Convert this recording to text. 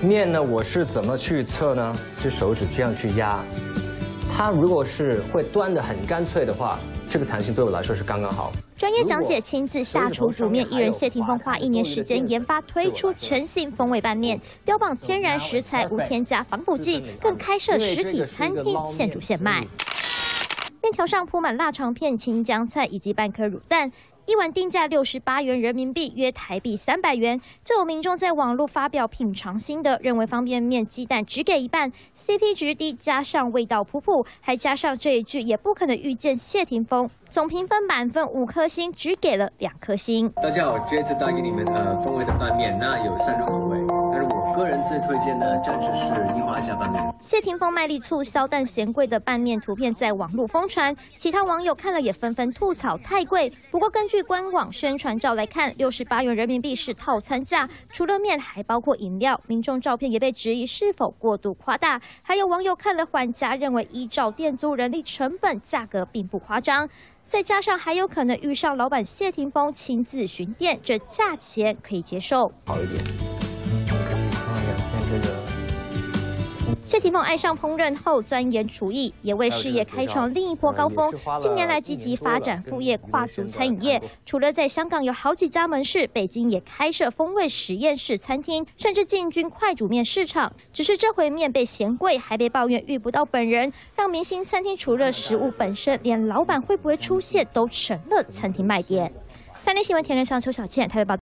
面呢，我是怎么去测呢？是手指这样去压，它如果是会端得很干脆的话，这个弹性对我来说是刚刚好。专业讲解亲自下厨煮面，艺人谢霆锋花1年时间研发推出全新风味拌面，标榜天然食材无添加防腐剂，更开设实体餐厅现煮现卖。面条上铺满腊肠片、青江菜以及半颗卤蛋。 一碗定价68元人民币，约台币300元。就有民众在网络发表品尝心得，认为方便面鸡蛋只给一半 ，CP 值低，加上味道普普，还加上这一句也不可能遇见谢霆锋。总评分满分5颗星，只给了2颗星。大家好，这次带给你们风味的拌面，那有3种口味，但是我个人最推荐的暂时是樱花虾拌面。谢霆锋卖力促销但嫌贵的拌面图片在网络疯传，其他网友看了也纷纷吐槽太贵。不过根据官网宣传照来看，68元人民币是套餐价，除了面还包括饮料。民众照片也被质疑是否过度夸大，还有网友看了还价，认为依照店租人力成本，价格并不夸张。再加上还有可能遇上老板谢霆锋亲自巡店，这价钱可以接受。好一点，谢霆锋爱上烹饪后钻研厨艺，也为事业开创另一波高峰。近年来积极发展副业，跨足餐饮业。除了在香港有好几家门市，北京也开设风味实验室餐厅，甚至进军快煮面市场。只是这回面被嫌贵，还被抱怨遇不到本人，让明星餐厅除了食物本身，连老板会不会出现都成了餐厅卖点。三立新闻田仁祥、邱小倩台北报道。